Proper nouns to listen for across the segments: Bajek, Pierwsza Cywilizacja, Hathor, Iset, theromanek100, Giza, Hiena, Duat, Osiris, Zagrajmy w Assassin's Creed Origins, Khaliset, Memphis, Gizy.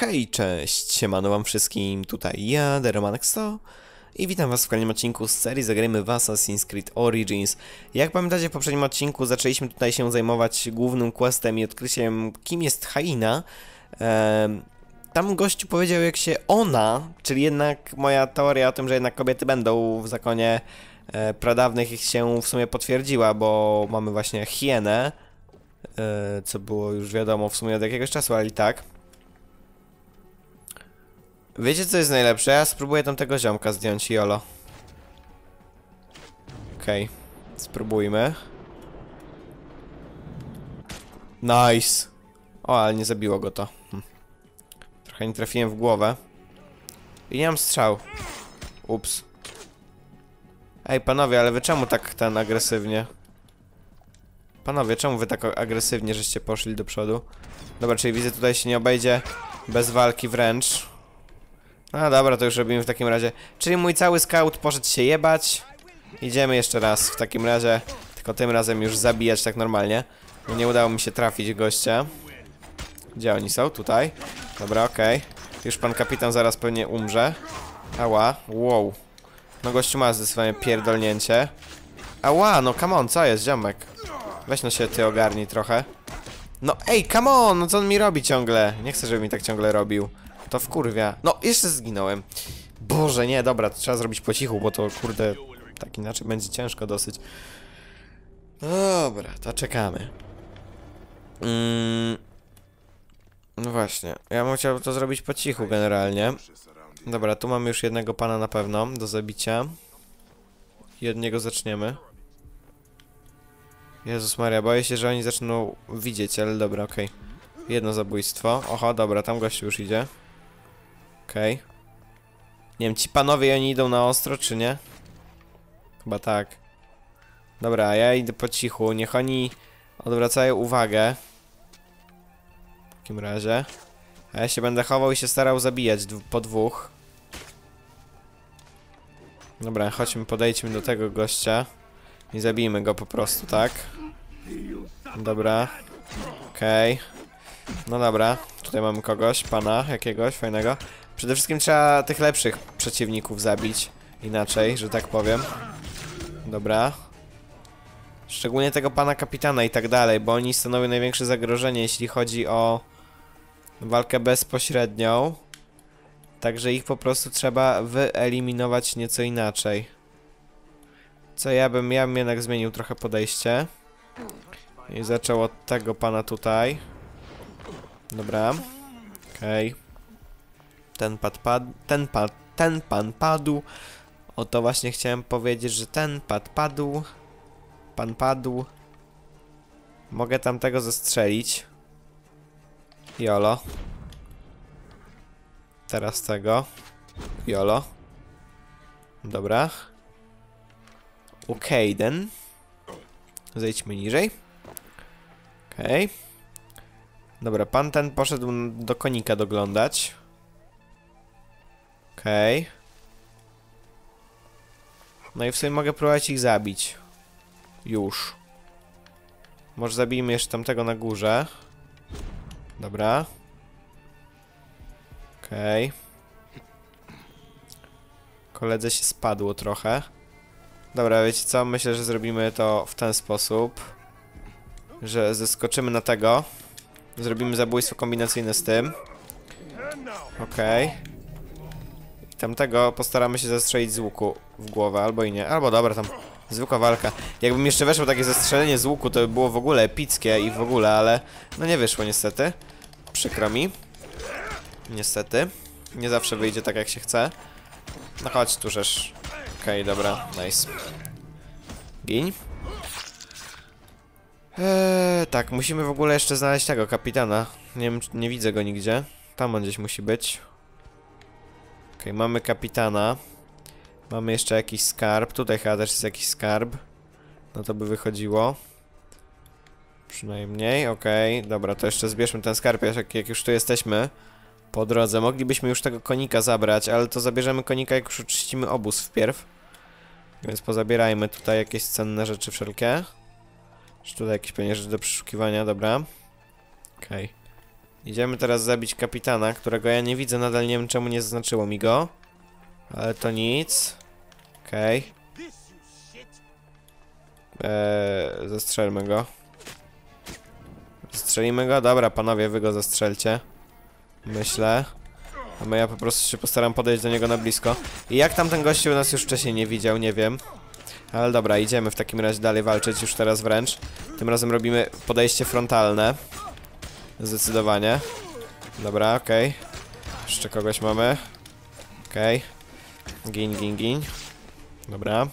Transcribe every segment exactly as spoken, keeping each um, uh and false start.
Hej, cześć, siemano wam wszystkim, tutaj ja, theromanek sto i witam was w kolejnym odcinku z serii Zagrajmy w Assassin's Creed Origins. Jak pamiętacie, w poprzednim odcinku zaczęliśmy tutaj się zajmować głównym questem i odkryciem, kim jest Hiena. Ehm, tam gościu powiedział, jak się ona, czyli jednak moja teoria o tym, że jednak kobiety będą w zakonie e, pradawnych się w sumie potwierdziła, bo mamy właśnie Hienę, e, co było już wiadomo w sumie od jakiegoś czasu, ale i tak. Wiecie, co jest najlepsze? Ja spróbuję tam tego ziomka zdjąć, jolo. Okej, okay. Spróbujmy. Nice! O, ale nie zabiło go to. Hm. Trochę nie trafiłem w głowę. I nie mam strzał. Ups. Ej, panowie, ale wy czemu tak ten agresywnie? Panowie, czemu wy tak agresywnie żeście poszli do przodu? Dobra, czyli widzę, tutaj się nie obejdzie bez walki wręcz. No dobra, to już robimy w takim razie. Czyli mój cały scout poszedł się jebać. Idziemy jeszcze raz w takim razie. Tylko tym razem już zabijać tak normalnie. Nie udało mi się trafić gościa. Gdzie oni są? Tutaj. Dobra, okej. Okay. Już pan kapitan zaraz pewnie umrze. Ała, wow. No gościu ma zdecydowanie pierdolnięcie. Ała, no come on, co jest, ziomek? Weź no się ty ogarnij trochę. No ej, come on, no co on mi robi ciągle? Nie chcę, żeby mi tak ciągle robił. To wkurwia. No, jeszcze zginąłem. Boże, nie, dobra, to trzeba zrobić po cichu, bo to, kurde, tak inaczej będzie ciężko dosyć. Dobra, to czekamy. Mm, no właśnie, ja bym chciał to zrobić po cichu generalnie. Dobra, tu mamy już jednego pana na pewno do zabicia. I od niego zaczniemy. Jezus Maria, boję się, że oni zaczną widzieć, ale dobra, okej. Okay. Jedno zabójstwo. Oho, dobra, tam gość już idzie. Okej. Okay. Nie wiem, ci panowie, oni idą na ostro, czy nie? Chyba tak. Dobra, ja idę po cichu. Niech oni odwracają uwagę. W takim razie. A ja się będę chował i się starał zabijać po dwóch. Dobra, chodźmy, podejdźmy do tego gościa. I zabijmy go po prostu, tak? Dobra. Okej. Okay. No dobra. Tutaj mamy kogoś, pana jakiegoś fajnego. Przede wszystkim trzeba tych lepszych przeciwników zabić. Inaczej, że tak powiem. Dobra. Szczególnie tego pana kapitana i tak dalej, bo oni stanowią największe zagrożenie, jeśli chodzi o walkę bezpośrednią. Także ich po prostu trzeba wyeliminować nieco inaczej. Co ja bym, ja bym jednak zmienił trochę podejście. I zaczął od tego pana tutaj. Dobra. Okej. Okay. Ten pad pad, ten pad, ten pan padł. O to właśnie chciałem powiedzieć, że ten pad padł. Pan padł. Mogę tamtego zastrzelić. Jolo. Teraz tego. Jolo. Dobra. Okej, then. Zejdźmy niżej. Okej. Okay. Dobra, pan ten poszedł do konika doglądać. Okej. Okay. No i w sumie mogę próbować ich zabić. Już. Może zabijmy jeszcze tamtego na górze. Dobra. Okej. Okay. Koledze się spadło trochę. Dobra, wiecie co? Myślę, że zrobimy to w ten sposób. Że zeskoczymy na tego. Zrobimy zabójstwo kombinacyjne z tym. Okej. Okay. Tamtego postaramy się zastrzelić z łuku w głowę, albo i nie, albo dobra, tam zwykła walka. Jakbym jeszcze weszło takie zastrzelenie z łuku, to by było w ogóle epickie i w ogóle, ale no nie wyszło niestety. Przykro mi. Niestety. Nie zawsze wyjdzie tak, jak się chce. No chodź, tu żeż. Okej, okay, dobra, nice. Gin. Eee, tak, musimy w ogóle jeszcze znaleźć tego kapitana. Nie, nie widzę go nigdzie. Tam on gdzieś musi być. Okej, okay, mamy kapitana. Mamy jeszcze jakiś skarb. Tutaj chyba też jest jakiś skarb. No to by wychodziło. Przynajmniej, okej. Okay. Dobra, to jeszcze zbierzmy ten skarb, jak, jak już tu jesteśmy. Po drodze. Moglibyśmy już tego konika zabrać, ale to zabierzemy konika, jak już oczyścimy obóz wpierw. Więc pozabierajmy tutaj jakieś cenne rzeczy wszelkie. Czy tutaj jakieś pewnie rzeczy do przeszukiwania, dobra. Okej. Okay. Idziemy teraz zabić kapitana, którego ja nie widzę, nadal nie wiem czemu nie zaznaczyło mi go. Ale to nic. Okej. Okay. Eee, zastrzelmy go. Zastrzelimy go? Dobra, panowie, wy go zastrzelcie. Myślę. A my ja po prostu się postaram podejść do niego na blisko. I jak tam ten gościu nas już wcześniej nie widział, nie wiem. Ale dobra, idziemy w takim razie dalej walczyć, już teraz wręcz. Tym razem robimy podejście frontalne. Zdecydowanie. Dobra, okej. Okay. Jeszcze kogoś mamy. Okej. Okay. Gin, gin, gin. Dobra.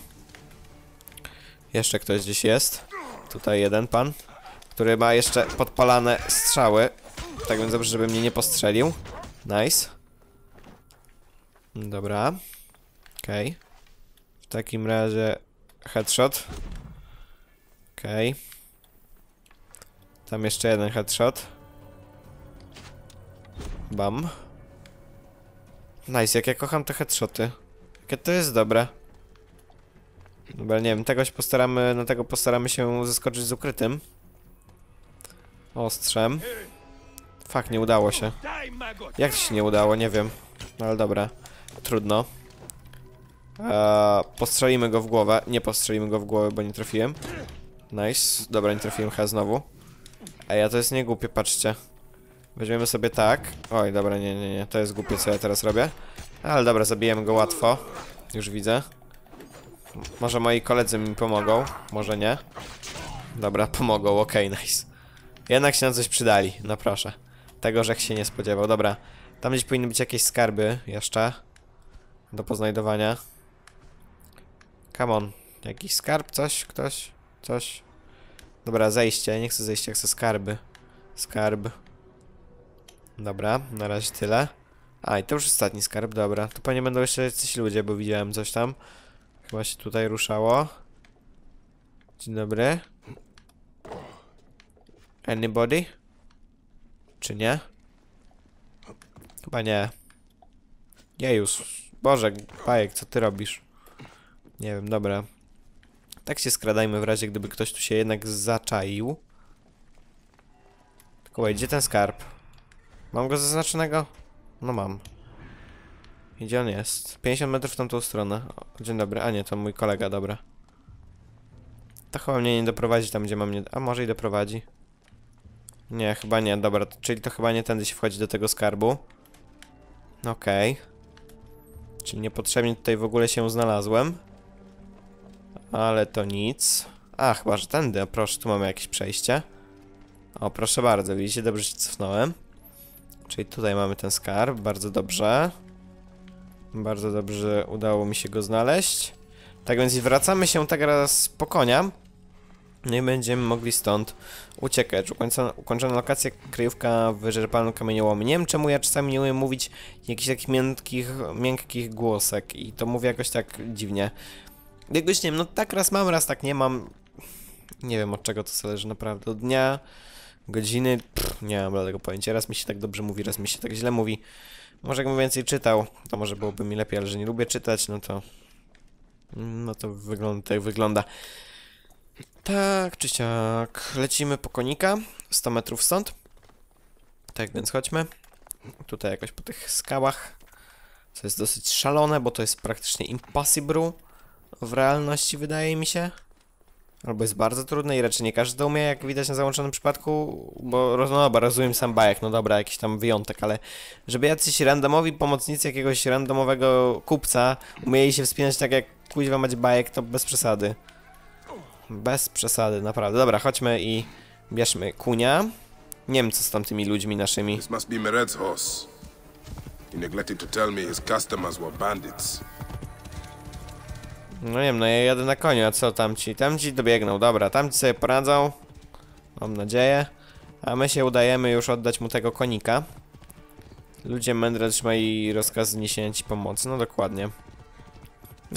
Jeszcze ktoś gdzieś jest. Tutaj jeden pan, który ma jeszcze podpalane strzały. Tak więc dobrze, żeby mnie nie postrzelił. Nice. Dobra. Okej. Okay. W takim razie headshot. Okej. Okay. Tam jeszcze jeden headshot. Bam. Nice, jak ja kocham te headshoty. Jakie to jest dobre. Dobra, nie wiem, tego się postaramy, na tego postaramy się zaskoczyć z ukrytym ostrzem. Fuck, nie udało się. Jak to się nie udało, nie wiem. No ale dobra, trudno. Eee, postrzelimy go w głowę. Nie postrzelimy go w głowę, bo nie trafiłem. Nice, dobra, nie trafiłem chyba znowu. Ej, a to jest niegłupie, patrzcie. Weźmiemy sobie tak. Oj, dobra, nie, nie, nie, to jest głupie, co ja teraz robię. Ale dobra, zabijemy go łatwo. Już widzę. Może moi koledzy mi pomogą, może nie. Dobra, pomogą, okej, okay, nice. Jednak się na coś przydali, no proszę. Tego, żech się nie spodziewał, dobra. Tam gdzieś powinny być jakieś skarby jeszcze. Do poznajdowania. Come on. Jakiś skarb, coś, ktoś, coś. Dobra, zejście, nie chcę zejścia, chcę skarby. Skarb. Dobra, na razie tyle. A, i to już ostatni skarb, dobra. Tu pewnie będą jeszcze jacyś ludzie, bo widziałem coś tam. Chyba się tutaj ruszało. Dzień dobry. Anybody? Czy nie? Chyba nie. Jejus. Boże, Pajek, co ty robisz? Nie wiem, dobra. Tak się skradajmy w razie, gdyby ktoś tu się jednak zaczaił. Tylko wait, gdzie ten skarb? Mam go zaznaczonego? No mam. Gdzie on jest? pięćdziesiąt metrów w tamtą stronę. O, dzień dobry. A nie, to mój kolega, dobra. To chyba mnie nie doprowadzi tam, gdzie mam nie... A może i doprowadzi. Nie, chyba nie, dobra. Czyli to chyba nie tędy się wchodzi do tego skarbu. Okej. Okay. Czyli niepotrzebnie tutaj w ogóle się znalazłem. Ale to nic. A, chyba że tędy. O, proszę, tu mamy jakieś przejście. O, proszę bardzo, widzicie? Dobrze się cofnąłem. Czyli tutaj mamy ten skarb. Bardzo dobrze. Bardzo dobrze udało mi się go znaleźć. Tak więc wracamy się teraz po konia. Nie będziemy mogli stąd uciekać. Ukończono, ukończono lokację, kryjówka w wyczerpanym kamieniołomie. Nie wiem, czemu ja czasami nie umiem mówić jakichś takich miękkich, miękkich głosek. I to mówię jakoś tak dziwnie. Jakoś nie wiem, no tak raz mam, raz tak nie mam. Nie wiem, od czego to zależy naprawdę. Od dnia, godziny, pff, nie mam bladego pojęcia. Raz mi się tak dobrze mówi, raz mi się tak źle mówi. Może jakbym więcej czytał, to może byłoby mi lepiej, ale że nie lubię czytać, no to... No to wygląda tak wygląda. Tak czy siak, lecimy po konika, sto metrów stąd. Tak więc chodźmy. Tutaj jakoś po tych skałach, co jest dosyć szalone, bo to jest praktycznie impossible w realności, wydaje mi się. Albo jest bardzo trudne i raczej nie każdy umie, jak widać na załączonym przypadku, bo no dobra, rozumiem sam bajek, no dobra, jakiś tam wyjątek, ale żeby jacyś randomowi pomocnicy jakiegoś randomowego kupca umieli się wspinać tak jak kuźwa mać bajek, to bez przesady. Bez przesady, naprawdę. Dobra, chodźmy i bierzmy kunia. Nie wiem, co z tamtymi ludźmi naszymi. This must be Mered's horse. He neglected to tell me his customers were bandits. No nie wiem, no ja jadę na koniu, a co tamci? Tamci dobiegną, dobra, tamci sobie poradzą. Mam nadzieję. A my się udajemy już oddać mu tego konika. Ludzie mędre trzymali rozkaz zniesienia ci pomocy, no dokładnie.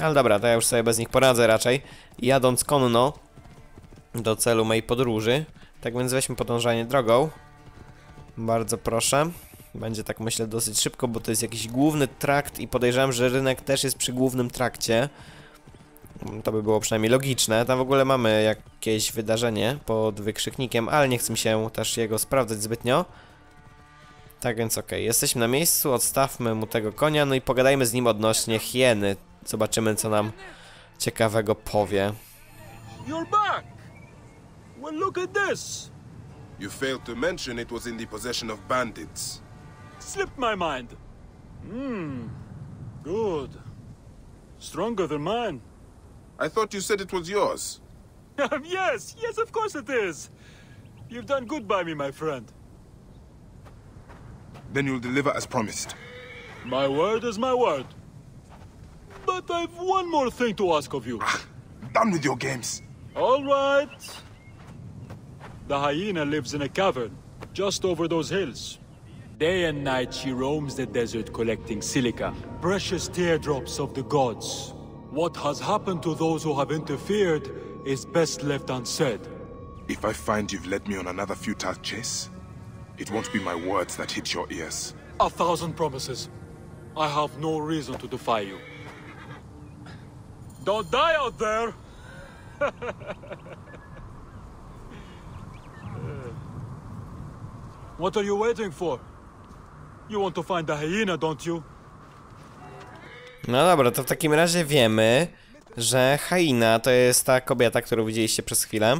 Ale dobra, to ja już sobie bez nich poradzę raczej. Jadąc konno do celu mojej podróży. Tak więc weźmy podążanie drogą. Bardzo proszę. Będzie tak myślę dosyć szybko, bo to jest jakiś główny trakt i podejrzewam, że rynek też jest przy głównym trakcie. To by było przynajmniej logiczne. Tam w ogóle mamy jakieś wydarzenie pod wykrzyknikiem, ale nie chcę mi się też jego sprawdzać zbytnio. Tak więc okej, okay. Jesteśmy na miejscu, odstawmy mu tego konia, no i pogadajmy z nim odnośnie hieny. Zobaczymy, co nam ciekawego powie. You're back. Well, look at this. You failed to mention it was in the possession of bandits. Slipped my mind. Hmm. Good. Stronger than mine. I thought you said it was yours. Yes, yes, of course it is. You've done good by me, my friend. Then you'll deliver as promised. My word is my word. But I've one more thing to ask of you. Ah, done with your games. All right. The hyena lives in a cavern just over those hills. Day and night she roams the desert collecting silica, precious teardrops of the gods. What has happened to those who have interfered is best left unsaid. If I find you've led me on another futile chase, it won't be my words that hit your ears. A thousand promises. I have no reason to defy you. Don't die out there! What are you waiting for? You want to find the hyena, don't you? No dobra, to w takim razie wiemy, że hyena to jest ta kobieta, którą widzieliście przez chwilę.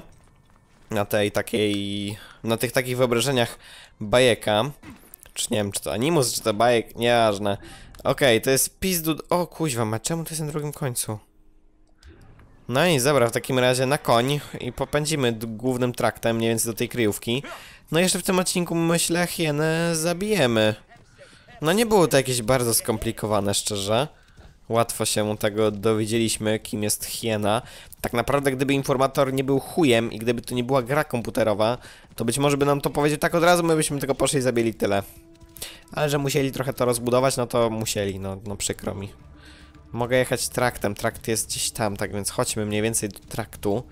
Na tej takiej... na tych takich wyobrażeniach bajeka. Czy nie wiem, czy to animus, czy to bajek, nieważne. Okej, okay, to jest pizdud... O kuźwa, a czemu to jest na drugim końcu? No i dobra, w takim razie na koń i popędzimy głównym traktem, mniej więcej do tej kryjówki. No jeszcze w tym odcinku, myślę, hienę zabijemy. No nie było to jakieś bardzo skomplikowane, szczerze. Łatwo się tego dowiedzieliśmy, kim jest hiena. Tak naprawdę, gdyby informator nie był chujem i gdyby to nie była gra komputerowa, to być może by nam to powiedział tak od razu, my byśmy tego poszli i zabili tyle. Ale że musieli trochę to rozbudować, no to musieli, no, no przykro mi. Mogę jechać traktem, trakt jest gdzieś tam, tak więc chodźmy mniej więcej do traktu.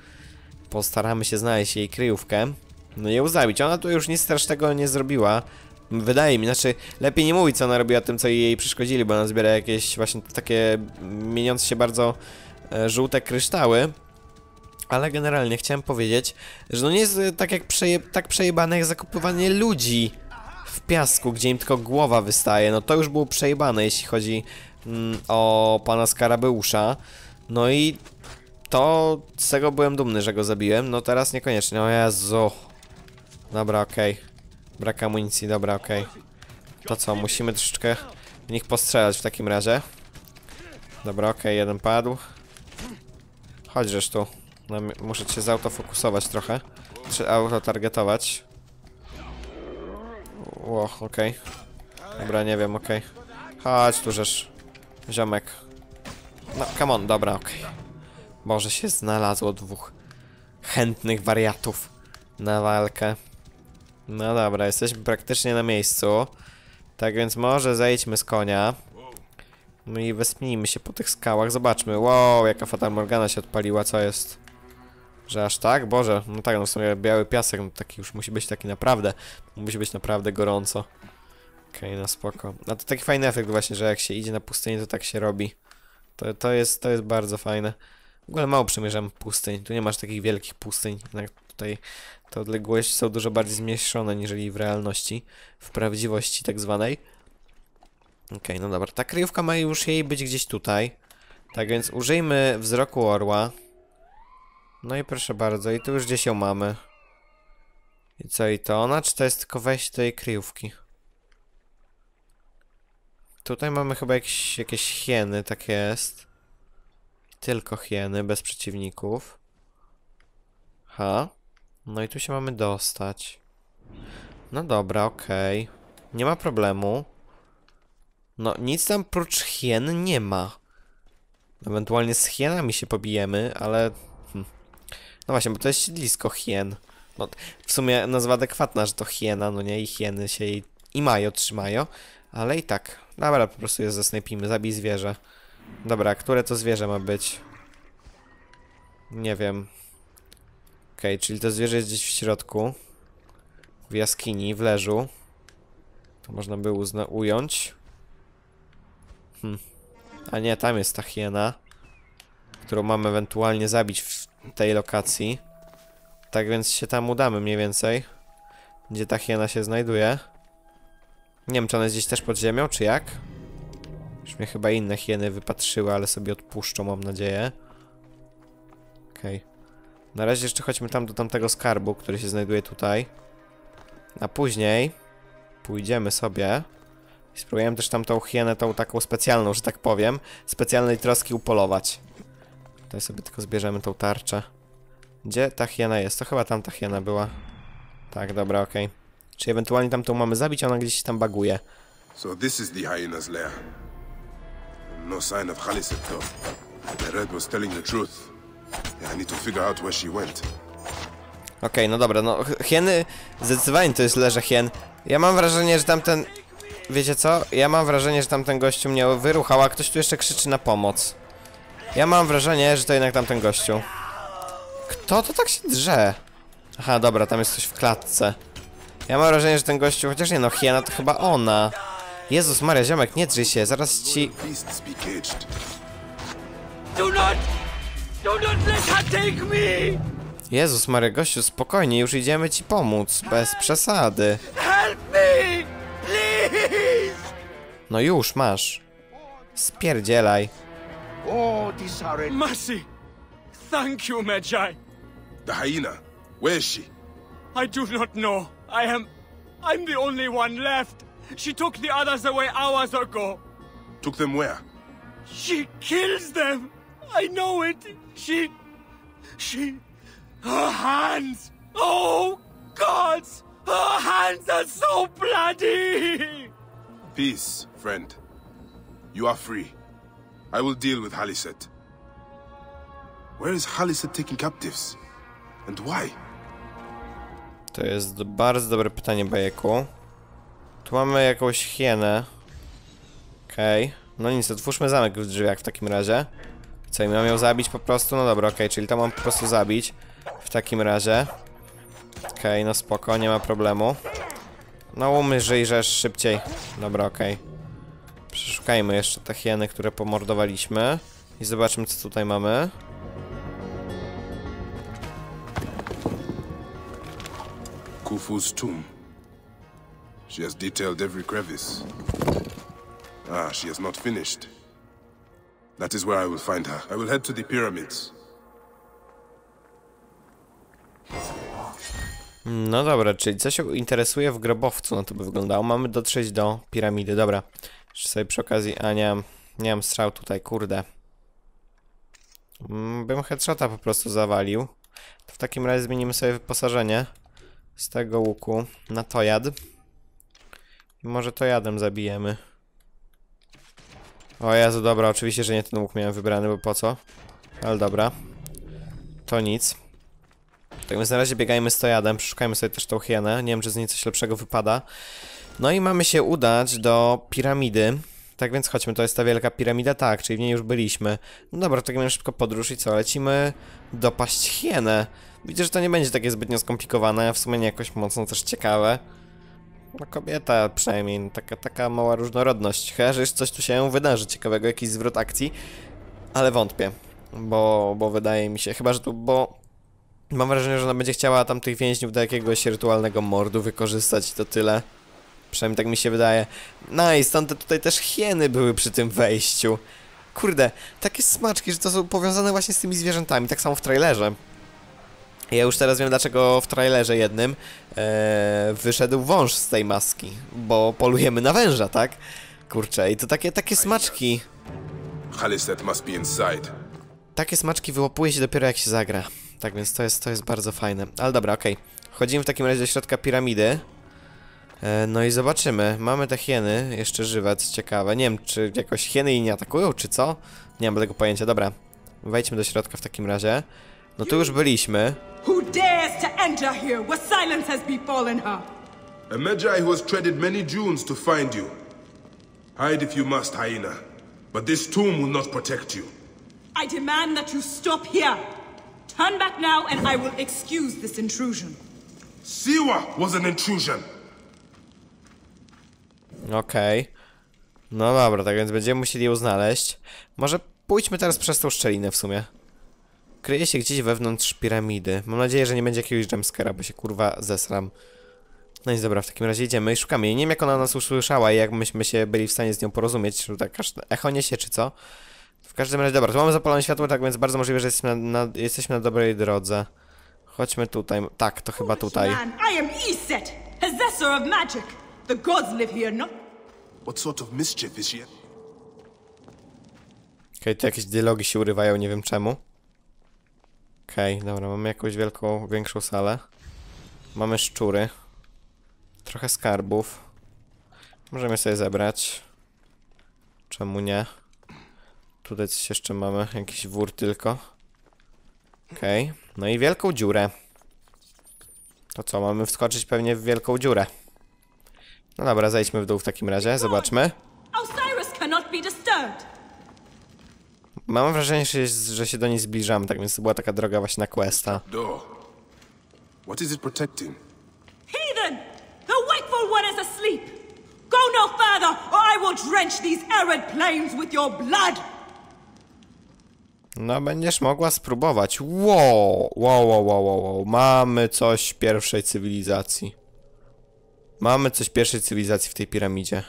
Postaramy się znaleźć jej kryjówkę. No i ją zabić, ona tu już nic strasznego nie zrobiła. Wydaje mi, znaczy lepiej nie mówić, co ona robiła tym, co jej przeszkodzili, bo ona zbiera jakieś właśnie takie mieniące się bardzo e, żółte kryształy. Ale generalnie chciałem powiedzieć, że no nie jest tak, jak przeje, tak przejebane jak zakupywanie ludzi w piasku, gdzie im tylko głowa wystaje. No to już było przejebane, jeśli chodzi mm, o pana Skarabeusza. No i to z tego byłem dumny, że go zabiłem. No teraz niekoniecznie, o Jezu. Dobra, okej. Okay. Brak amunicji, dobra, okej. Okay. To co, musimy troszeczkę w nich postrzelać w takim razie. Dobra, okej, okay, jeden padł. Chodź zresztą. No, muszę się zautofokusować trochę. Czy autotargetować. Ło, okej. Okay. Dobra, nie wiem, okej. Okay. Chodź tu żeż, ziomek. No, come on, dobra, okej. Okay. Może się znalazło dwóch chętnych wariatów na walkę. No dobra, jesteśmy praktycznie na miejscu. Tak więc może zejdźmy z konia. No i wespnijmy się po tych skałach, zobaczmy. Wow, jaka fatamorgana się odpaliła, co jest? Że aż tak? Boże, no tak, no w sumie biały piasek, no taki już musi być taki naprawdę. Musi być naprawdę gorąco. Okej, okay, no spoko. No to taki fajny efekt właśnie, że jak się idzie na pustynię, to tak się robi. To, to, jest, to jest bardzo fajne. W ogóle mało przemierzam pustyń, tu nie masz takich wielkich pustyń, jak tutaj... Te odległości są dużo bardziej zmniejszone niżeli w realności, w prawdziwości tak zwanej. Okej, okay, no dobra, ta kryjówka ma już jej być gdzieś tutaj. Tak więc użyjmy wzroku orła. No i proszę bardzo, i tu już gdzieś ją mamy. I co, i to ona, czy to jest tylko wejście do jej kryjówki? Tutaj mamy chyba jakieś, jakieś hieny, tak jest. Tylko hieny, bez przeciwników. Ha. No i tu się mamy dostać. No dobra, okej. Okay. Nie ma problemu. No nic tam prócz hien nie ma. Ewentualnie z hienami się pobijemy, ale... Hm. No właśnie, bo to jest siedlisko hien. No, w sumie nazwa adekwatna, że to hiena, no nie? I hieny się i, i mają, trzymają. Ale i tak. Dobra, po prostu je zesnajpimy. Zabij zwierzę. Dobra, które to zwierzę ma być? Nie wiem. Okej, okay, czyli to zwierzę jest gdzieś w środku, w jaskini, w leżu. To można by ująć. Hm. A nie, tam jest ta hiena, którą mamy ewentualnie zabić w tej lokacji. Tak więc się tam udamy mniej więcej, gdzie ta hiena się znajduje. Nie wiem, czy one gdzieś też pod ziemią, czy jak? Już mnie chyba inne hieny wypatrzyły, ale sobie odpuszczą, mam nadzieję. Okej. Okay. Na razie jeszcze chodźmy tam do tamtego skarbu, który się znajduje tutaj. A później pójdziemy sobie i spróbujemy też tamtą hienę, tą taką specjalną, że tak powiem, specjalnej troski upolować. Tutaj sobie tylko zbierzemy tą tarczę. Gdzie ta hiena jest? To chyba tam ta hiena była. Tak, dobra, okej. Okay. Czy ewentualnie tamtą mamy zabić, a ona gdzieś tam baguje. So this is the hyena's lair. No sign of Khaliset though. The red was telling the truth. I need to figure out where she went. Okej, okay, no dobra, no hieny, zdecydowanie to jest leże hien. Ja mam wrażenie, że tamten... Wiecie co? Ja mam wrażenie, że tamten gościu mnie wyruchał, a ktoś tu jeszcze krzyczy na pomoc. Ja mam wrażenie, że to jednak tamten gościu. Kto to tak się drze? Aha, dobra, tam jest coś w klatce. Ja mam wrażenie, że ten gościu... Chociaż nie, no hiena to chyba ona. Jezus Maria, ziomek, nie drzyj się, zaraz ci... Jezus Maria, gościu, spokojnie, już idziemy ci pomóc, bez przesady. No już, masz. Spierdzielaj. Mercy. Thank you, Magi. The hyena. Where is she? I do not know. I am... I'm the only one left. She took the others away hours ago. Took them where? She kills them. I know it. She... She... Her hands! Oh, gods! Her hands are so bloody! Peace, friend. You are free. I will deal with Khaliset. Where is Khaliset taking captives? And why? To jest bardzo dobre pytanie, Bajeku. Tu mamy jakąś hienę. Okej. Okay. No nic, otwórzmy zamek w drzwiach w takim razie. Co, i mam ją zabić po prostu? No dobra, okej, okay, czyli to mam po prostu zabić. W takim razie. Okej, okay, no spoko, nie ma problemu. No umrzyjrzesz szybciej. Dobra, okej. Okay. Przeszukajmy jeszcze te hieny, które pomordowaliśmy. I zobaczmy, co tutaj mamy. Khufu's tomb. She has detailed every crevice. Ah, she has not finished. That is where I will find her. I will head to the pyramids. No dobra, czyli co się interesuje w grobowcu, no to by wyglądało. Mamy dotrzeć do piramidy, dobra. Jeszcze sobie przy okazji, a nie mam, nie mam strzał tutaj, kurde. Bym headshota po prostu zawalił. To w takim razie zmienimy sobie wyposażenie z tego łuku na tojad. I może tojadem zabijemy. O Jezu, dobra, oczywiście, że nie ten łuk miałem wybrany, bo po co? Ale dobra. To nic. Tak więc na razie biegajmy z tojadem, przeszukajmy sobie też tą hienę. Nie wiem, czy z niej coś lepszego wypada. No i mamy się udać do piramidy. Tak więc chodźmy, to jest ta wielka piramida, tak, czyli w niej już byliśmy. No dobra, tak miałem szybko podróż i co, lecimy dopaść hienę. Widzę, że to nie będzie takie zbytnio skomplikowane, a w sumie nie jakoś mocno też ciekawe. No kobieta przynajmniej, taka, taka mała różnorodność. Chyba, że coś tu się wydarzy ciekawego, jakiś zwrot akcji. Ale wątpię, bo, bo wydaje mi się, chyba, że tu, bo... Mam wrażenie, że ona będzie chciała tamtych więźniów do jakiegoś rytualnego mordu wykorzystać, to tyle. Przynajmniej tak mi się wydaje. No i stąd te tutaj też hieny były przy tym wejściu. Kurde, takie smaczki, że to są powiązane właśnie z tymi zwierzętami, tak samo w trailerze. Ja już teraz wiem, dlaczego w trailerze jednym ee, wyszedł wąż z tej maski, bo polujemy na węża, tak? Kurczę, i to takie, takie smaczki. Khaliset must be inside. Takie smaczki wyłapuje się dopiero jak się zagra. Tak więc to jest, to jest bardzo fajne. Ale dobra, okej. Okay. Chodzimy w takim razie do środka piramidy. E, no i zobaczymy. Mamy te hieny jeszcze żywe, co ciekawe. Nie wiem, czy jakoś hieny jej nie atakują, czy co? Nie mam tego pojęcia. Dobra, wejdźmy do środka w takim razie. No tu już byliśmy. Who dares to enter here where silence has befallen her? A Magi who has treaded many dunes to find you. Hide if you must, hyena. But this tomb will not protect you. I demand that you stop here. Turn back now and I will excuse this intrusion. Siwa was an intrusion. Okej. Okay. No dobra, tak więc będziemy musieli ją znaleźć. Może pójdźmy teraz przez tą szczelinę w sumie. Kryje się gdzieś wewnątrz piramidy. Mam nadzieję, że nie będzie jakiegoś jumpscare'a, bo się kurwa zesram. No i dobra, w takim razie idziemy i szukamy jej. Nie wiem, jak ona nas usłyszała i jak myśmy się byli w stanie z nią porozumieć, czy tak echo niesie, czy co. W każdym razie, dobra, tu mamy zapalone światło, tak więc bardzo możliwe, że jesteśmy na, na, jesteśmy na dobrej drodze. Chodźmy tutaj. Tak, to chyba tutaj. I am Iset, possessor of magic. The gods live here, no? What sort of mischief is here? Okej, tu jakieś dialogi się urywają, nie wiem czemu. Okej, dobra, mamy jakąś wielką, większą salę. Mamy szczury. Trochę skarbów. Możemy sobie zebrać. Czemu nie? Tutaj coś jeszcze mamy, jakiś wór tylko. Okej, no i wielką dziurę. To co, mamy wskoczyć pewnie w wielką dziurę. No dobra, zejdźmy w dół w takim razie, zobaczmy. Mam wrażenie, że się do niej zbliżamy, tak więc to była taka droga właśnie na questa. No będziesz mogła spróbować. Wow, wow, wow, wow, wow. Mamy coś pierwszej cywilizacji. Mamy coś pierwszej cywilizacji w tej piramidzie.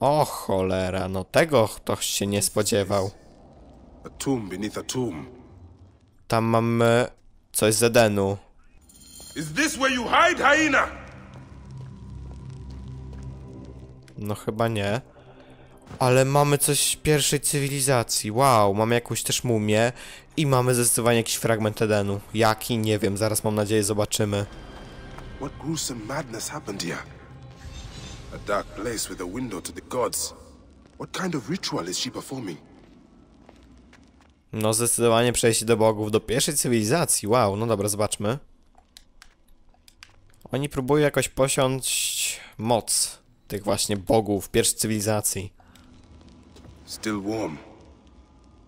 O cholera, no tego ktoś się nie spodziewał. Tam mamy coś z Edenu. No chyba nie. Ale mamy coś pierwszej cywilizacji. Wow, mamy jakąś też mumię. I mamy zdecydowanie jakiś fragment Edenu. Jaki? Nie wiem, zaraz mam nadzieję zobaczymy. What gruesome madness happened here? A dark place with a window to the gods. What kind of ritual is she performing? No zdecydowanie przejście do bogów, do pierwszej cywilizacji. Wow, no dobra, zobaczmy. Oni próbują jakoś posiąść moc tych właśnie bogów pierwszej cywilizacji. Still warm.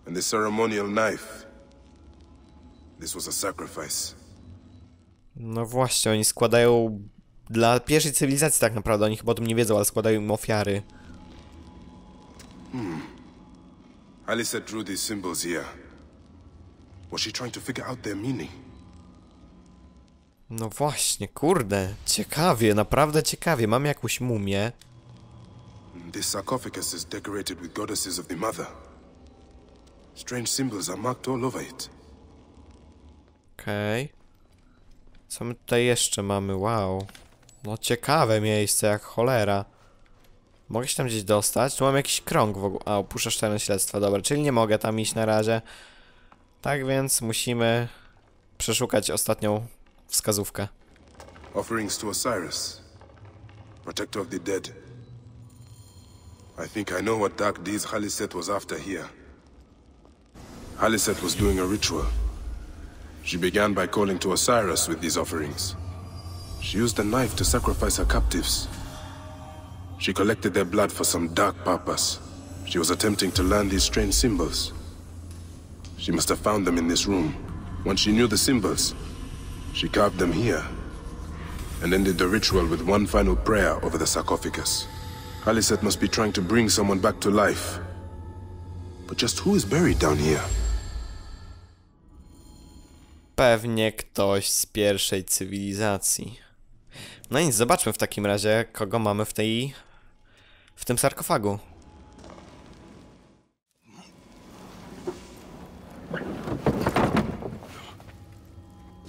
And the ceremonial knife. This was a sacrifice. No właśnie, oni składają dla pierwszej cywilizacji tak naprawdę, oni chyba o tym nie wiedzą, ale składają im ofiary. Hmm. Khaliset drew these symbols here. Was she trying to figure out their meaning? No właśnie, kurde, ciekawie, naprawdę ciekawie. Mamy jakąś mumię. This sarcophagus is decorated with goddesses of the mother. Strange symbols are marked all over it. Okej. Okay. Co my tutaj jeszcze mamy? Wow. No ciekawe miejsce, jak cholera. Mogę się tam gdzieś dostać? Tu mam jakiś krąg w ogóle. A, opuszczasz teren śledztwa. Dobra, czyli nie mogę tam iść na razie. Tak więc musimy przeszukać ostatnią wskazówkę. Offerings to Osiris, protector of the dead. I think I know what dark deeds Khaliset was after here. Khaliset was doing a ritual. She began by calling to Osiris with these offerings. She used a knife to sacrifice her captives. She collected their blood for some dark purpose. She was attempting to learn these strange symbols. She must have found them in this room. Once she knew the symbols, she carved them here and ended the ritual with one final prayer over the sarcophagus. Khaliset must be trying to bring someone back to life. But just who is buried down here? Pewnie ktoś z pierwszej cywilizacji. No nic, zobaczmy w takim razie, kogo mamy w tej... w tym sarkofagu.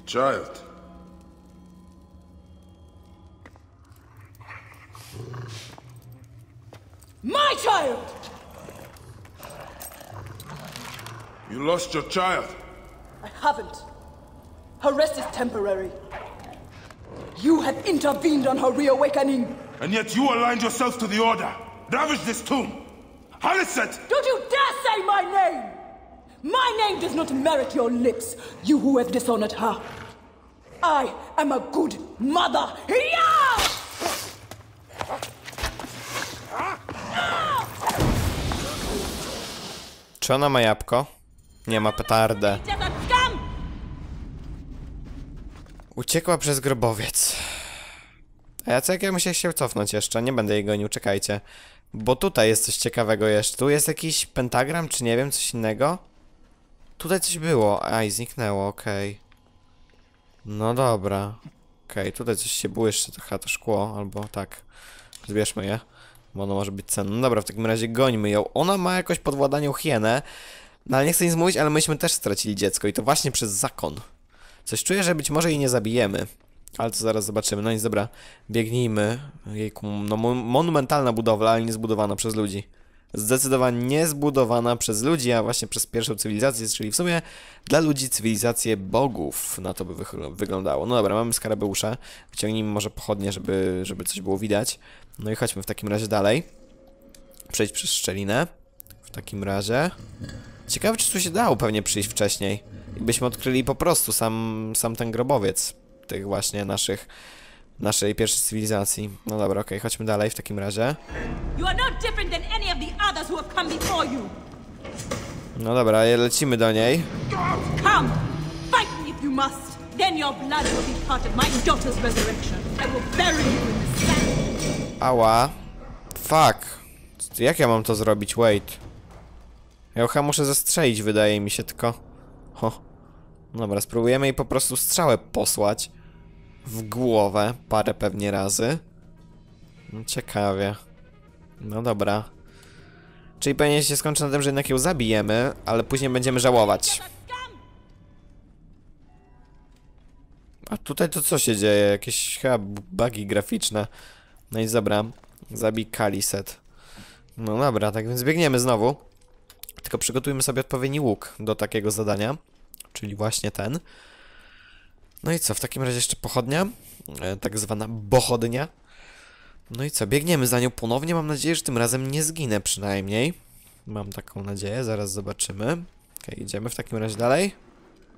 Child. My child! You lost your child. I haven't. Her rest is temporary. You have intervened on her reawakening. And yet you aligned yourself to the order. Ravage this tomb. Khaliset! Don't you dare say my name! My name does not merit your lips, you who have dishonored her. I am a good mother. Yeah! Czy ona ma jabłko? Nie ma petardę. Uciekła przez grobowiec. A Jacek, ja musiałem się cofnąć jeszcze, nie będę jej gonił, czekajcie. Bo tutaj jest coś ciekawego jeszcze. Tu jest jakiś pentagram, czy nie wiem, coś innego? Tutaj coś było. Aj, zniknęło, okej. Okay. No dobra. Okej, okay, tutaj coś się błyszczy, to chyba to szkło, albo tak. Zbierzmy je, bo ono może być cenne. Dobra, w takim razie gońmy ją. Ona ma jakoś pod władaniem hienę. No ale nie chcę nic mówić, ale myśmy też stracili dziecko i to właśnie przez zakon. Coś czuję, że być może jej nie zabijemy. Ale to zaraz zobaczymy. No nic, dobra, biegnijmy. Jejku, no monumentalna budowla, ale nie zbudowana przez ludzi. Zdecydowanie nie zbudowana przez ludzi, a właśnie przez pierwszą cywilizację, czyli w sumie dla ludzi cywilizację bogów. Na to by wyglądało. No dobra, mamy skarabeusza. Wyciągnijmy może pochodnie, żeby, żeby coś było widać. No i chodźmy w takim razie dalej. Przejdź przez szczelinę. W takim razie... Ciekawe, czy tu się dało pewnie przyjść wcześniej. I byśmy odkryli po prostu sam, sam ten grobowiec tych właśnie naszych... naszej pierwszej cywilizacji. No dobra, okej, okay, chodźmy dalej w takim razie. No dobra, lecimy do niej. Ała. Fuck. Jak ja mam to zrobić? Wait. Ja chyba muszę zestrzelić, wydaje mi się, tylko... Ho. Dobra, spróbujemy jej po prostu strzałę posłać. W głowę parę pewnie razy. Ciekawie. No dobra. Czyli pewnie się skończy na tym, że jednak ją zabijemy, ale później będziemy żałować. A tutaj to co się dzieje? Jakieś chyba bugi graficzne. No i dobra. Zabij Khaliset. No dobra, tak więc biegniemy znowu. Tylko przygotujmy sobie odpowiedni łuk do takiego zadania. Czyli właśnie ten. No i co, w takim razie jeszcze pochodnia, e, tak zwana bochodnia. No i co, biegniemy za nią ponownie, mam nadzieję, że tym razem nie zginę przynajmniej. Mam taką nadzieję, zaraz zobaczymy. Okej, okay, idziemy w takim razie dalej.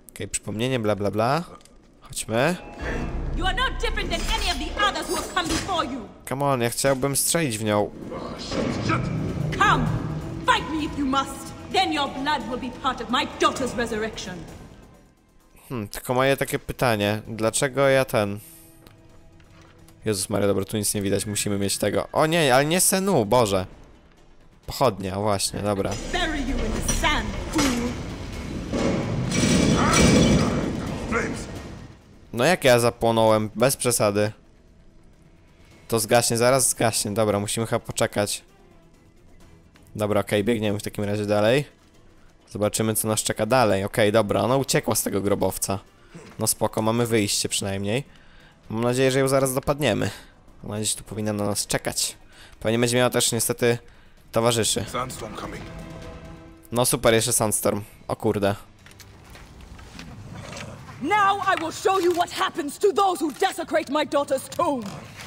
Okej, okay, przypomnienie, bla bla bla. Chodźmy. Come on, ja chciałbym strzelić w nią. Come, fight me if you must. Then your blood will be part of my daughter's resurrection. Hmm, tylko moje takie pytanie. Dlaczego ja ten... Jezus Maria, dobra, tu nic nie widać, musimy mieć tego. O nie, ale nie senu, Boże. Pochodnia, właśnie, dobra. No jak ja zapłonąłem, bez przesady. To zgaśnie, zaraz zgaśnie, dobra, musimy chyba poczekać. Dobra, okej, okay, biegniemy w takim razie dalej. Zobaczymy, co nas czeka dalej. Okej, okay, dobra, ona uciekła z tego grobowca. No spoko, mamy wyjście przynajmniej. Mam nadzieję, że ją zaraz dopadniemy. Mam nadzieję, że tu powinna na nas czekać. Pewnie będzie miała też niestety towarzyszy. No super, jeszcze Sandstorm. O kurde. Now I will show you what happens to those who desecrate my daughter's tomb.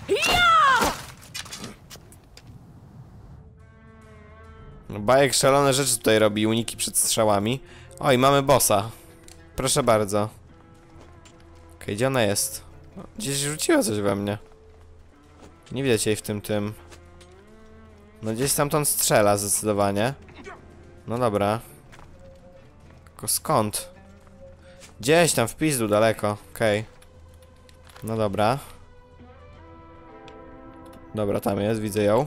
Yeah! Bajek szalone rzeczy tutaj robi, uniki przed strzałami. Oj, mamy bossa. Proszę bardzo. Okej, okay, gdzie ona jest? Gdzieś rzuciła coś we mnie. Nie widać jej w tym tym. No gdzieś stamtąd strzela zdecydowanie. No dobra. Tylko skąd? Gdzieś tam w pizdu daleko. Okej. Okay. No dobra. Dobra, tam jest, widzę ją.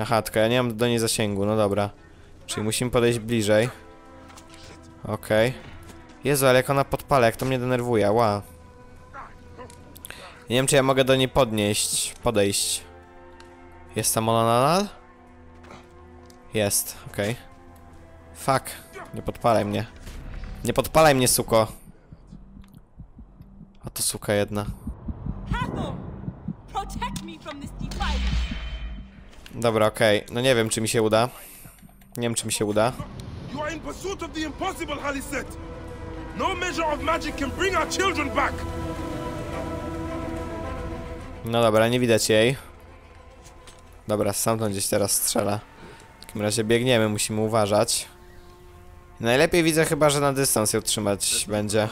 Aha, tylko ja nie mam do niej zasięgu, no dobra. Czyli musimy podejść bliżej. Okej. Okay. Jezu, ale jak ona podpala, jak to mnie denerwuje, ła. Nie wiem, czy ja mogę do niej podnieść, podejść. Jest tam ona nadal? Jest, okej. Okay. Fuck, nie podpalaj mnie. Nie podpalaj mnie, suko. A to suka jedna. Hathor, protect me from this defilement. Dobra, okej. Okay. No nie wiem, czy mi się uda. Nie wiem, czy mi się uda. No dobra, nie widać jej. Dobra, stamtąd gdzieś teraz strzela. W takim razie biegniemy, musimy uważać. Najlepiej widzę chyba, że na dystans ją trzymać będzie.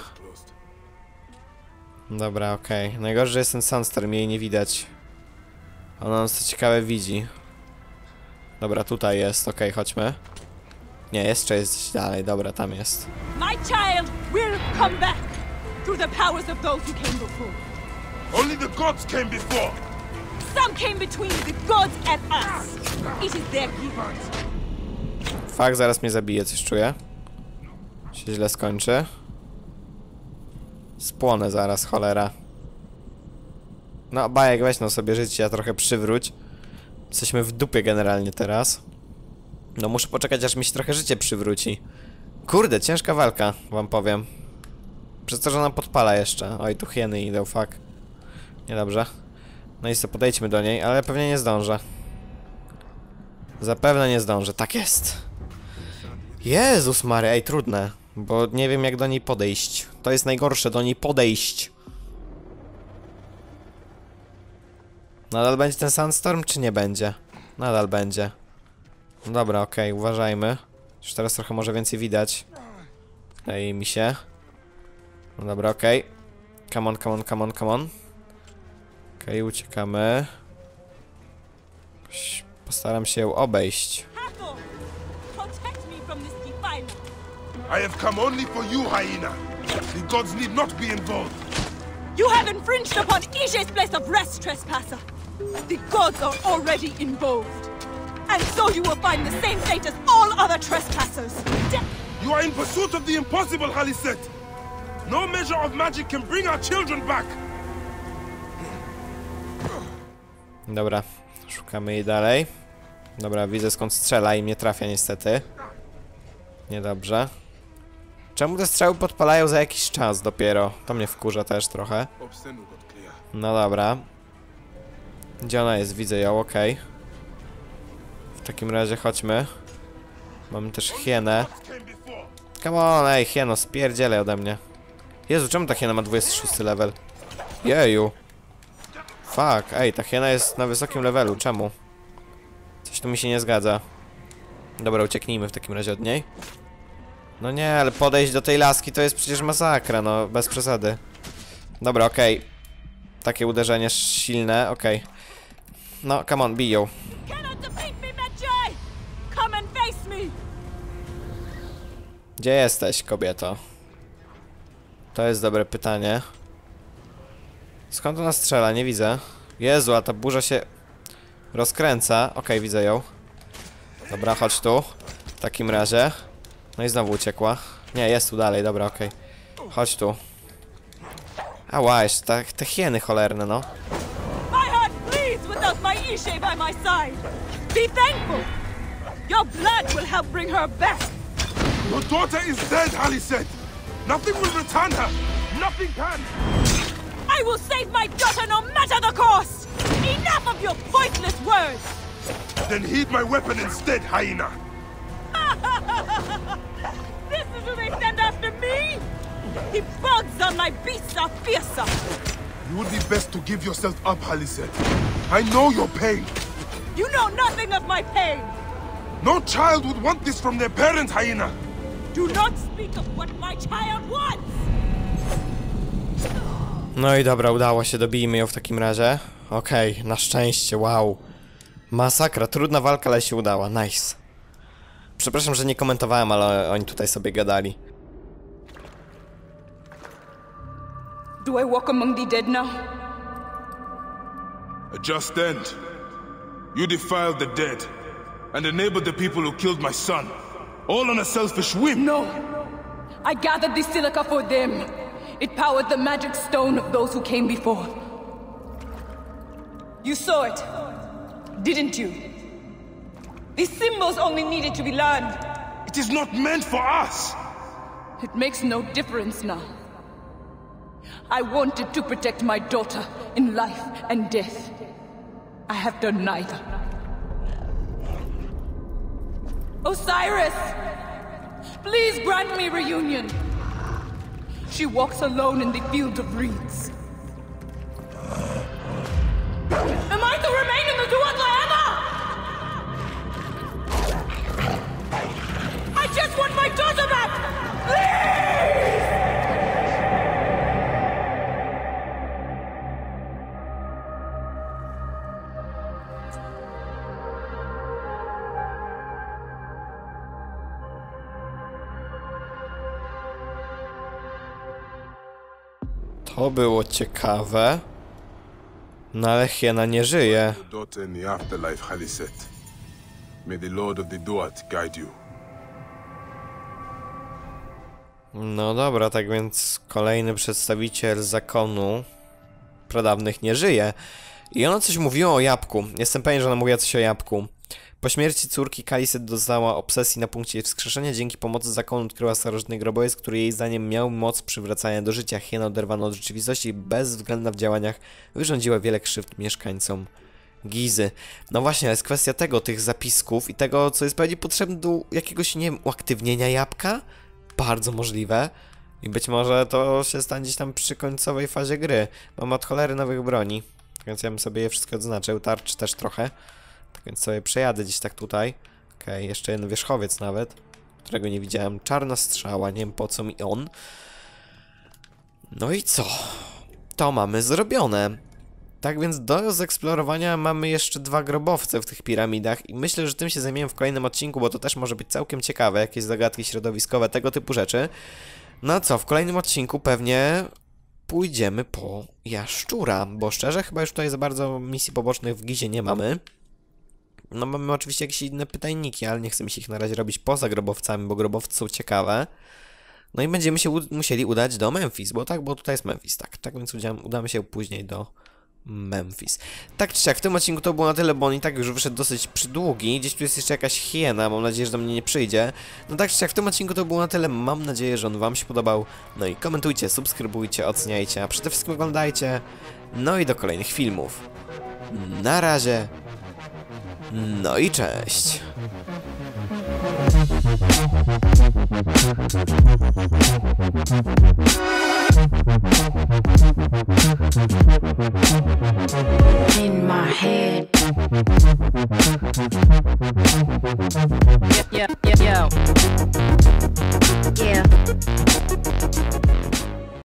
Dobra, okej. Okay. Najgorzej, że jest ten Sandstorm, jej nie widać. Ona nas co ciekawe widzi. Dobra, tutaj jest, okej, okay, chodźmy. Nie, jeszcze jest gdzieś dalej, dobra, tam jest. Fak, zaraz mnie zabije, coś czuję. Się źle skończy. Spłonę zaraz, cholera. No, Bajek, weź no sobie życie, ja trochę przywróć. Jesteśmy w dupie generalnie teraz. No muszę poczekać, aż mi się trochę życie przywróci. Kurde, ciężka walka, wam powiem. Przez to, że ona podpala jeszcze. Oj, tu hieny idą, fuck. Niedobrze. No i co, podejdźmy do niej, ale pewnie nie zdążę. Zapewne nie zdążę, tak jest. Jezus Maria, ej, trudne. Bo nie wiem, jak do niej podejść. To jest najgorsze, do niej podejść. Nadal będzie ten sandstorm, czy nie będzie? Nadal będzie. Dobra, okej, okay, uważajmy. Już teraz trochę może więcej widać. Daje mi się. Dobra, okej. Okay. Come on, come on, come on, come on. Okej, okay, uciekamy. Postaram się ją obejść. I have come only for you, Hiena. The gods need not be involved. You have infringed upon Ije's place of rest, trespasser. The gods are already involved. And so you will find the same fate as all other trespassers. De you are in pursuit of the impossible, Khaliset. No measure of magic can bring our children back. Dobra, szukamy jej dalej. Dobra, widzę skąd strzela i mnie trafia niestety. Niedobrze. Czemu te strzały podpalają za jakiś czas dopiero? To mnie wkurza też trochę. No dobra. Gdzie ona jest? Widzę ją, okej. Okay. W takim razie chodźmy. Mamy też hienę. Come on, ej, hieno, spierdzielaj ode mnie. Jezu, czemu ta hiena ma dwudziesty szósty level? Jeju. Fuck, ej, ta hiena jest na wysokim levelu, czemu? Coś tu mi się nie zgadza. Dobra, ucieknijmy w takim razie od niej. No nie, ale podejść do tej laski to jest przecież masakra, no, bez przesady. Dobra, okej. Okay. Takie uderzenie silne, okej. Okay. No, come on, bij ją. Gdzie jesteś, kobieto? To jest dobre pytanie. Skąd ona strzela? Nie widzę. Jezu, a ta burza się rozkręca. Okej, okay, widzę ją. Dobra, chodź tu. W takim razie. No i znowu uciekła. Nie, jest tu dalej, dobra, okej. Okay. Chodź tu. Ała, jeszcze te, te hieny cholerne, no. I will save my daughter no matter the cost! Enough of your pointless words! Then heed my weapon instead, Hiena! This is who they send after me? The bugs on my beasts are fiercer! You would be best to give yourself up, Khaliset. I know your pain! You know nothing of my pain! No child would want this from their parent, Hiena! Do not speak of what my child wants! No i dobra, udało się, dobijmy ją w takim razie. Okej, okay, na szczęście, wow. Masakra, trudna walka, ale się udała, nice. Przepraszam, że nie komentowałem, ale oni tutaj sobie gadali. Do I walk among the dead now? A just end. You defiled the dead and enabled the people who killed my son. All on a selfish whim. No. I gathered the silica for them. It powered the magic stone of those who came before. You saw it, didn't you? These symbols only needed to be learned. It is not meant for us! It makes no difference now. I wanted to protect my daughter in life and death. I have done neither. Osiris! Please grant me reunion! She walks alone in the field of reeds. Am I to remain in the Duat forever? I just want my daughter back! To było ciekawe. No ale hiena nie żyje. No dobra, tak więc kolejny przedstawiciel zakonu pradawnych nie żyje. I ona coś mówiła o jabłku. Jestem pewien, że ona mówiła coś o jabłku. Po śmierci córki Khaliset doznała obsesji na punkcie jej wskrzeszenia. Dzięki pomocy zakonu odkryła starożytny grobowiec, który jej zdaniem miał moc przywracania do życia. Hiena oderwano od rzeczywistości i bezwzględna w działaniach wyrządziła wiele krzywd mieszkańcom Gizy. No właśnie, jest kwestia tego, tych zapisków i tego, co jest pewnie potrzebne do jakiegoś, nie wiem, uaktywnienia jabłka? Bardzo możliwe. I być może to się stanie gdzieś tam przy końcowej fazie gry. Mam od cholery nowych broni, więc ja bym sobie je wszystkie odznaczył. Tarczy też trochę. Tak więc sobie przejadę gdzieś tak tutaj. Okej, okay, jeszcze jeden wierzchowiec nawet, którego nie widziałem. Czarna strzała, nie wiem po co mi on. No i co? To mamy zrobione. Tak więc do zeksplorowania mamy jeszcze dwa grobowce w tych piramidach i myślę, że tym się zajmiemy w kolejnym odcinku, bo to też może być całkiem ciekawe, jakieś zagadki środowiskowe, tego typu rzeczy. No a co, w kolejnym odcinku pewnie pójdziemy po jaszczura, bo szczerze chyba już tutaj za bardzo misji pobocznych w Gizie nie mamy. No mamy oczywiście jakieś inne pytajniki, ale nie chcę mi się ich na razie robić poza grobowcami, bo grobowce są ciekawe. No i będziemy się musieli udać do Memphis, bo tak, bo tutaj jest Memphis, tak. Tak więc udamy się później do Memphis. Tak czy siak, w tym odcinku to było na tyle, bo on i tak już wyszedł dosyć przydługi. Gdzieś tu jest jeszcze jakaś hiena, mam nadzieję, że do mnie nie przyjdzie. No tak czy siak, w tym odcinku to było na tyle, mam nadzieję, że on wam się podobał. No i komentujcie, subskrybujcie, oceniajcie, a przede wszystkim oglądajcie. No i do kolejnych filmów. Na razie. No i cześć. In my head.